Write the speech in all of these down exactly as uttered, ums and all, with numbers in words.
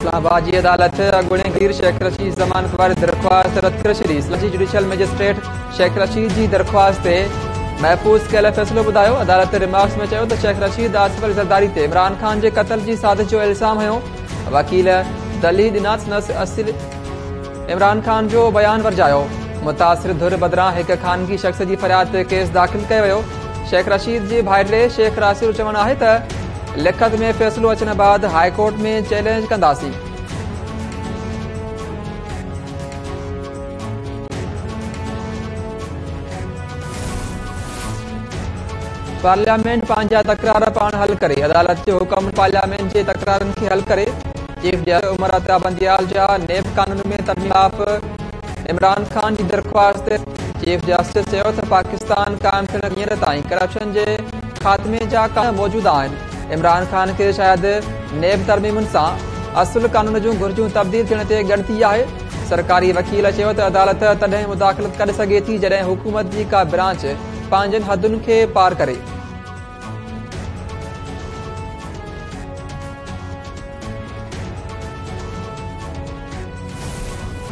इस्लामाबाद अदालत अगुणे गीर शेख रशीद ज़मानत वारी दरख्वास्त रद करे छॾी। जुडिशियल मजिस्ट्रेट शेख रशीद की दरख्वास्त महफूज कयल फ़ैसिलो ॿुधायो। अदालत रिमार्क्स में चयो त शेख रशीद आसिफ अली ज़रदारी ते इमरान ख़ान जे क़त्ल जी साज़िश जो इल्ज़ाम हुयो। वकील दलील ॾिनासि नस असिल इमरान ख़ान जो बयान वरजायो। मुतासिर धुर बदिरां हिकु ख़ानगी शख़्स जी फ़रियाद ते केस दाख़िल कयो वियो। शेख रशीद जे भाइटे शेख रासिर जो चवणु आहे त लिखत में फ़ैसिलो अचण बाद हाईकोर्ट में चैलेंज कंदासीं। पार्लियामेंट पंहिंजा तकरार पाण हल करे। अदालत जो हुकम पार्लियामेंट जे तकरारनि खे हल करे। चीफ जस्टिस उमर अता बंदियाल जा नेब कानून में तब्दीलाप इमरान ख़ान जी दरख़्वास्त। चीफ जस्टिस चयो त पाकिस्तान क़ाइमु थियण हींअर ताईं करप्शन जे ख़ात्मे जा कानून मौजूदु आहिनि। इमरान ख़ान खे शायदि नेब तरमीमुनि सां असुल कानून जूं घुर्जूं तब्दील थियण ते ॻणती आहे। सरकारी वकील चयो त अदालत तॾहिं मुदाख़लत करे सघे थी जॾहिं हुकूमत जी का ब्रांच पंहिंजनि हदुनि खे पार करे।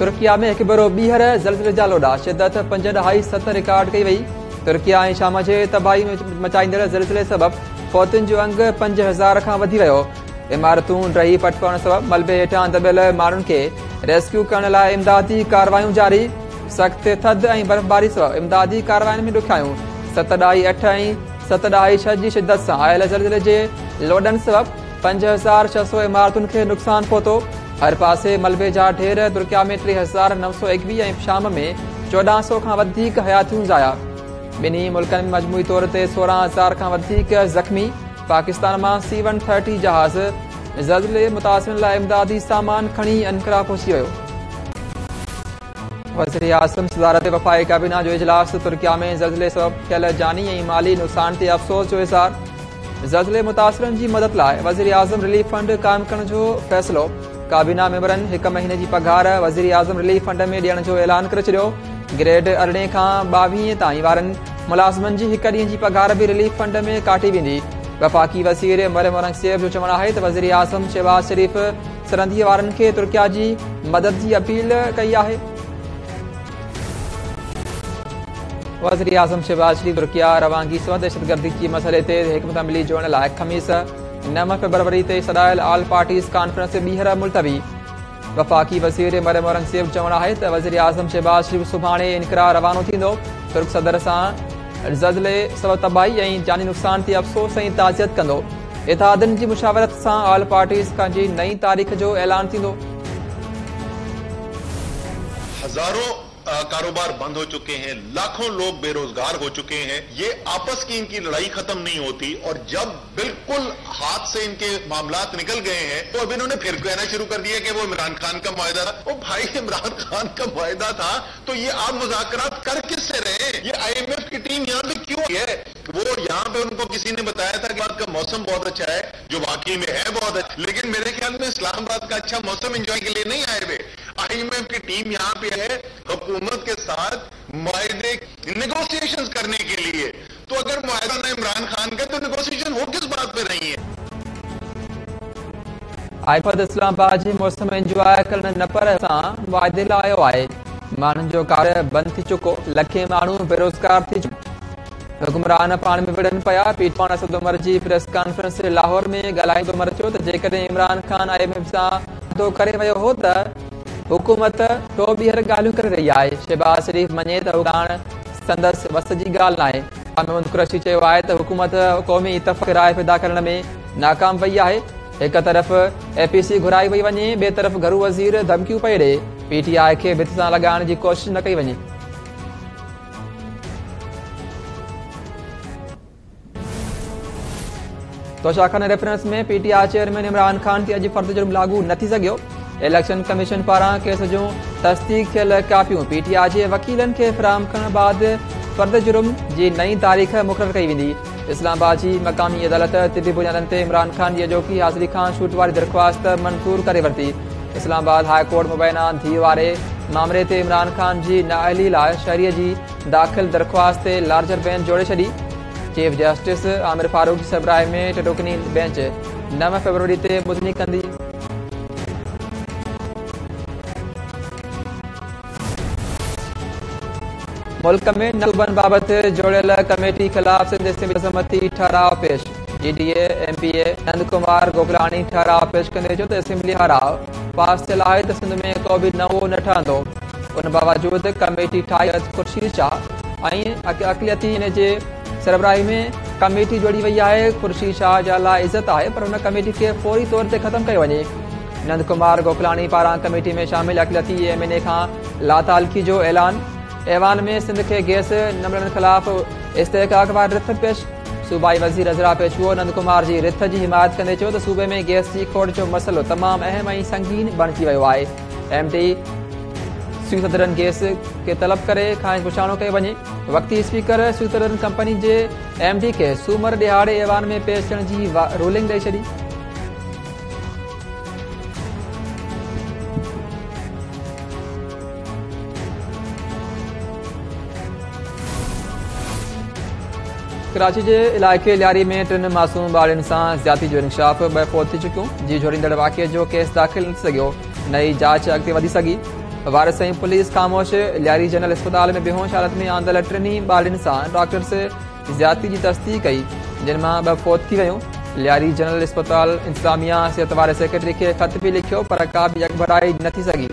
तुर्किया में हिकु भेरो ॿीहर ज़लज़ले जा लोॾा। शिदत पंज ॾहाई सत रिकॉर्ड कई वई। तुर्किया ऐं शाम जे तबाही मचाईंदड़ ज़लज़ले सबबि फ़ौतुनि जो अंग पंज हज़ार खां वधी वियो। इमारतूं रही पट पवण सबबि मलबे हेठां दबियल माण्हुनि खे रेस्क्यू करण लाइ इमदादी कार्रवायूं जारी। सख़्त थधि ऐं बर्फ़बारी सबबि इमदादी कार्रवाइयुनि में ॾुखियायूं। सत ॾहाई अठ ऐं सत ॾहाई छह जी शिदत सां आयल ज़लज़ले जे लोॾनि सबबि पंज हज़ार छह सौ इमारतुनि खे नुक़सानु पहुतो। हर पासे मलबे जा ढेर। तुर्किया में टे हज़ार नव सौ एकवीह ऐं शाम में चोॾहं सौ खां वधीक हयातियूं ज़ाया। ॿिन्ही मुल्कनि में मजमूई तौर ते सोरहं हज़ार खां वधीक ज़ख़्मी। पाकिस्तान मां सी वन थर्टी जहाज़ ज़लज़ले मुतासिरनि लाइ इमदादी सामान खणी अंकारा पहुची वियो। वज़ीर आज़म सदारत वफ़ाक़ी काबीना जो इजलास। तुर्किया में ज़लज़ले सबबि थियल जानी ऐं माली नुक़सान ते अफ़सोस जो इज़हार। ज़लज़ले मुतासिरनि जी मदद लाइ वज़ीर आज़म रिलीफ फंड क़ाइमु करण जो फ़ैसिलो। काबीना मेंबरनि हिकु महीने जी पघार वज़ीर आज़म रिलीफ फंड में ॾियण जो ऐलान करे छॾियो। ग्रेड अरिड़हं खां ॿावीह ताईं वारनि मुलाज़िमनि जी हिकु ॾींहं जी पघार बि रिलीफ फंड में काटी वेंदी। वफ़ाक़ी वज़ीर मरियम औरंगज़ेब जो चवणु आहे त वज़ीर आज़म शहबाज़ शरीफ़ सरहंदीअ वारनि खे तुर्किया जी मदद जी अपील कई आहे। वज़ीर आज़म शहबाज़ शरीफ़ तुर्किया रवांगी सवत दहशतगर्दी के मसइले ते हिकमत अमली जोड़ण लाइ ख़मीस नव फ़रवरी ते सॾायल ऑल पार्टीज़ कॉन्फ्रेंस ॿीहर मुलतवी। वफ़ाक़ी वज़ीर मरियम औरंगज़ेब चवणु आहे त वज़ीर आज़म शहबाज़ शरीफ़ सुभाणे इनकरा रवानो थींदो। तुर्क सदर सां ज़लज़ले सबबि तबाही ऐं जानी नुक़सान ते अफ़सोस ऐं ताज़ियत कंदो। इतिहादनि जी मुशावरत सां ऑल पार्टीज़ जी नई तारीख़ जो ऐलान थींदो। कारोबार बंद हो चुके हैं, लाखों लोग बेरोजगार हो चुके हैं। ये आपस की इनकी लड़ाई खत्म नहीं होती और जब बिल्कुल हाथ से इनके मामलात निकल गए हैं तो अब इन्होंने फिर कहना शुरू कर दिया कि वो इमरान खान का मुआहदा था। ओ भाई, इमरान खान का मुआहदा था तो ये आप मुज़ाकरात कर किससे रहे? ये आई एम एफ की टीम यहाँ पे क्यों है? वो यहाँ पे उनको किसी ने बताया था कि आपका मौसम बहुत अच्छा है, जो वाकई में है बहुत अच्छा, लेकिन मेरे ख्याल में इस्लामाबाद का अच्छा मौसम एंजॉय के लिए नहीं आए हुए। आई एम एफ की टीम यहाँ पे है हुकूमत के साथ मुआहदे नेगोशिएशंस करने के लिए। तो अगर मुआहदा ना इमरान खान का तो नेगोशिएशन हो किस बात पे रही है? आईपद इस्लामाबाद जे मौसम एंजॉय करण न पर सां मुआहदे लायो आहे। माण्हुनि जो कार बंदि थी चुको। लखे माण्हू बेरोज़गार थी चुका। हुक्मरान पाण में विढ़नि पिया। पीटवाणा सद उमर जी प्रेस कॉन्फ्रेंस लाहौर में ॻाल्हाईंदो उमर चयो त जेकॾहिं Imran Khan I M F सां वादो करे वियो हो त हुकूमत तो ॿीहर ॻाल्हियूं करे रही आहे। शहबाज़ शरीफ़ मञे त हुन संदसि वस जी ॻाल्हि नाहे। हामिद कुरैशी चयो आहे त हुकूमत क़ौमी इतफ़ाक़ राय पैदा करण में नाकाम पई आहे। हिकु तरफ़ ए पी सी घुराई पई वञे, ॿिए तरफ़ घरू वज़ीर धमकियूं पई ॾे। पी टी आई खे भित सां लॻाइण जी कोशिश न कई वञे। तोशाखाना रेफरेंस में P T I chairman Imran Khan ते अॼु फ़र्द जुर्म लागू न थी सघियो। इलेक्शन कमीशन पारां केस जूं तस्दीक़ थियल कापियूं पी टी आई जे वकीलनि खे फ़राहम करण बाद फ़र्द जुर्म जी नई तारीख़ मुक़ररु कई वेंदी। इस्लामाबाद जी मक़ामी अदालत तिबी बुनियादनि ते इमरान ख़ान जी अॼोकी हाज़िरी खां छूट वारी दरख़्वास्त मंज़ूर करे वरिती। इस्लामाबाद हाई कोर्ट मुबैना धीअ वारे मामले ते इमरान ख़ान जी नाअहली लाइ शहरीअ जी दाख़िल दरख़्वास्त ते लार्जर बेंच जोड़े छॾी। चीफ जस्टिस आमिर फ़ारूक़ जी सरबराही में टटोकनी बेंच नव फ़रवरी ते ॿुधणी कंदी। मुल्क में नलबंद बाबत जोड़ियल कमेटी खिलाफ सिंध में असहमति ठहराव पेश। G D A M P A Nand Kumar Goklani ठहराव पेश कंदे चयो त असेंबली हराव पास थियल आहे त सिंध में को बि नवो न ठहंदो। उन बावजूद कमेटी ठाही खुर्शीद शाह ऐं अक़लियती इन जे सरबराही में कमेटी जोड़ी वही है। खुर्शीद शाह जा ला इज़त है पर उन कमेटी के फौरी तौर से खत्म किया वे। नंद कुमार गोकलाणी पारा कमेटी में शामिल अक़लियती एम एन ए का लातालकी जो ऐलान। ऐवान में सिंध के गैस न मिलने खिलाफ इस्तेहकाकवार रिथ पेश। सूबाई वजीर अजरा पेश हुओ। नंद कुमार जी रिथ की हिमायत कंदे चयो तो सूबे में गैस की खोड़ जो मसलो तमाम अहम ऐं संगीन बणिजी वियो आहे। एम डी स्वीतदरन गैस के तलब करे खां गुछाणो कयो वञे। वक्ती स्पीकर स्वीतदरन कंपनी के एम डी के सूमर दिहाड़े ऐवान में पेश थियण जी रूलिंग ॾेई छॾी। कराची के इलाके लियारी में टिन मासूम बाड़िन से ज्यादती जो इंकशाफ ब फौत थी चुकूं। जी जोड़ींदड़ वाक़े जो केस दाखिल न सघियो। नई जांच अगते वधी सघी। वारिस ऐं पुलिस खामोश। लियारी जनरल अस्पताल में बेहोश हालत में आंदल टिनी बाड़िन से डॉक्टर्स ज्यादती की तस्दीक कई जिन मां ब फौत थी वयूं। लियारी जनरल अस्पताल इंतजामिया सेहत वारे सेक्रेटरी के खत भी लिखो पर का भी यकभराई न थी सघी।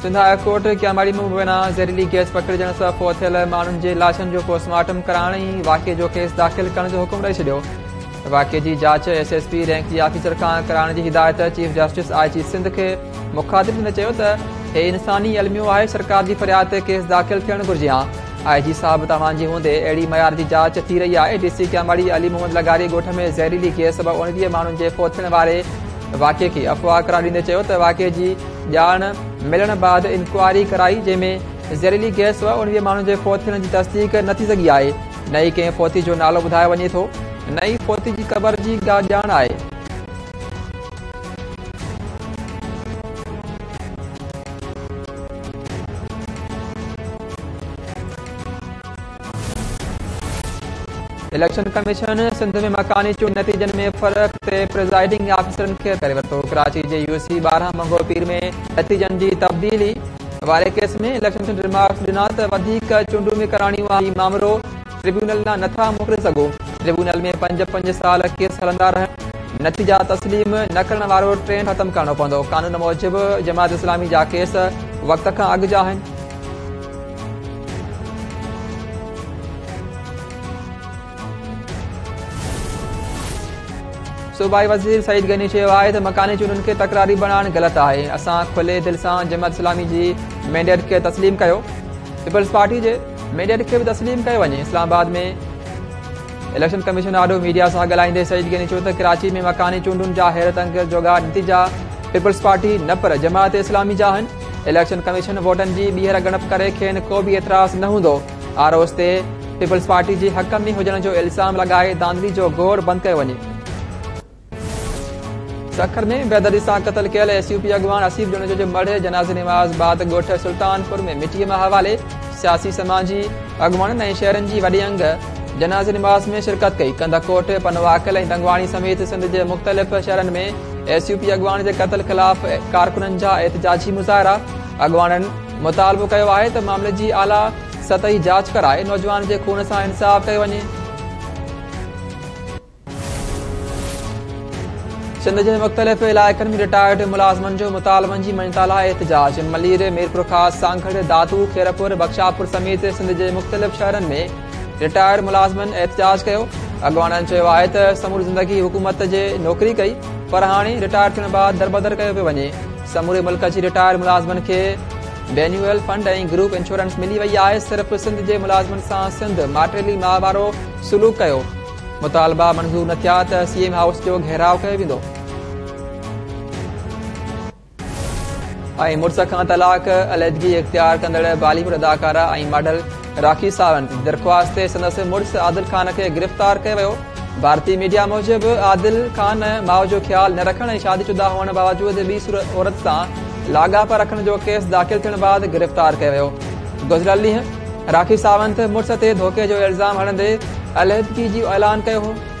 सिंध हाईकोर्ट क्यामाड़ी में मुबैना जहरीली गैस पकड़जण से फौत थियल माण्हुनि जे लाशनि जो पोस्टमार्टम कराइण ऐं वाक़े जो केस दाख़िल करण जो हुकुम ॾेई छॾियो। वाक़े जी जांच एस एस पी रैंक जे ऑफिसर खां कराइण जी हिदायत। Chief justice I G Sindh के मुखातिब में चयो त हे इंसानी अलमियो आहे। सरकार जी फरियाद ते केस दाख़िल थियणु घुरिजे। हा आई जी साहब तव्हांजी हूंदे अहिड़ी मयार जी जांच थी रही आहे। डी सी क्यामाड़ी अली मोहम्मद लगारी गोठ में जहरीली गैस सबब उणिवीह माण्हुनि जे फौत थियण वारे वाक़े खे अफ़वाह करार ॾींदे चयो त वाक़े जी ॼाण मिलण बाद इंक्वायरी कराई जंहिंमें ज़हरीली गैस हुआ उणिवीह माण्हुनि जे फौत थियण जी तस्दीक न थी सघी आहे। नई कंहिं फौती जो नालो ॿुधायो वञे थो। नई फौती जी ख़बर जी ॼाण आहे। इलेक्शन कमीशन सिंध में मकानी चूंड नतीजन में फर्क से प्रिजाइडिंग ऑफिसरन खे करे वरितो। कराची के यू एस सी बारह मंगो पीर में नतीजन की तब्दीली वाले केस में इलेक्शन रिमार्क्स दिना तो चूंडू में करानी हुई मामलो ट्रिब्यूनल ना नथा मोकिले सघो। ट्रिब्यूनल में पंज पंज साल केस हलंदा रहन। नतीजा तस्लीम न करण वारो ट्रेंड खत्म करणो पवंदो। कानून मूजिब जमात इस्लामी जा केस वक्त का अग जा आहिनि। सूबाई वजीर सईद गनी चयो आहे त मकानी चूंडुनि खे तकरारी बणाइणु ग़लति आहे। असां खुले दिलि सां जमात इस्लामी जी मैंडेट खे तस्लीम कयो। पीपल्स पार्टी जे मैंडेट खे बि तस्लीम कयो वञे। इस्लामाबाद में इलेक्शन कमीशन आॾो मीडिया सां ॻाल्हाईंदे सईद गनी चयो त कराची में मकानी चूंडुनि जा हैरत अंगेज़ जोॻा नतीजा पीपल्स पार्टी न पर जमात इस्लामी जा आहिनि। इलेक्शन कमीशन वोटनि जी ॿीहर ॻणप करे खेनि को बि एतिराज़ न हूंदो। आरोस ते पीपल्स पार्टी जी हक़ में हुजण जो इल्ज़ाम लॻाए धांधली जो घोर बंदि कयो वञे। सखर में बेदरी से कतल कल एस यू पी अगवान असीफ जुने जो मढ़े जनाजे नमाज बाद गोठ सुल्तानपुर में मिट्टीअ में हवाले। सियासी समाजी अगवान शहरन की वडी अंग जनाजे नमाज में शिरकत कई। कंदकोट पनवाकल डंगवाणी समेत सिंध के मुख्तलिफ शहर में एस यू पी अगवान के कतल खिलाफ कारकुनन का एहतजाजी मुजाहरा। अगवान मुतालबो किया है तो मामले की आला सतही जांच कराए नौजवान के खून से इंसाफ किया वे। सिंध के मुख्तलिफ इलाकन में रिटायर्ड मुलाजमन जो मुतालबन की मणिताला एहतजाज। मलीर मीरपुर खास सांगड़ दातू खैरपुर बख्शापुर समेत सिंध के मुख्तलिफ शहर में रिटायर्ड मुलाजमन एहतजाज किया। अगवान है तो समूरी जिंदगी हुकूमत के नौकरी कई पर हाँ रिटायर थे बाद दरबदर किया पे वे। समूरे मुल्क की रिटायर्ड मुलाजमन के बेन्यूअल फंड ए ग्रुप इंश्योरेंस मिली वही है। सिर्फ सिंध के मुलाजमन से सिंध माटेली माहवारो सलूक किया। मुतालबा मंजूर न थिया तो सी एम हाउस जो घेराव किया वो। ऐं मुड़ुस खां तलाक अलहदगी इख्तियार कंदड़ बॉलीवुड अदाकारा ऐं मॉडल राखी सावंत दरख़्वास्त ते संदसि मुड़ुसु आदिल खान खे गिरफ़्तार कयो वियो। भारतीय मीडिया मूजिब आदिल खान माउ जो ख़्यालु न रखण ऐं शादीशुदा हुअण बावजूद ॿी औरत सां लाॻापा रखण जो केस दाख़िल थियण बाद गिरफ़्तार कयो वियो। गुज़िरियल ॾींहुं राखी सावंत मुड़ुस ते धोखे जो इल्ज़ाम हणंदे अलहदगी जो ऐलान कयो हो।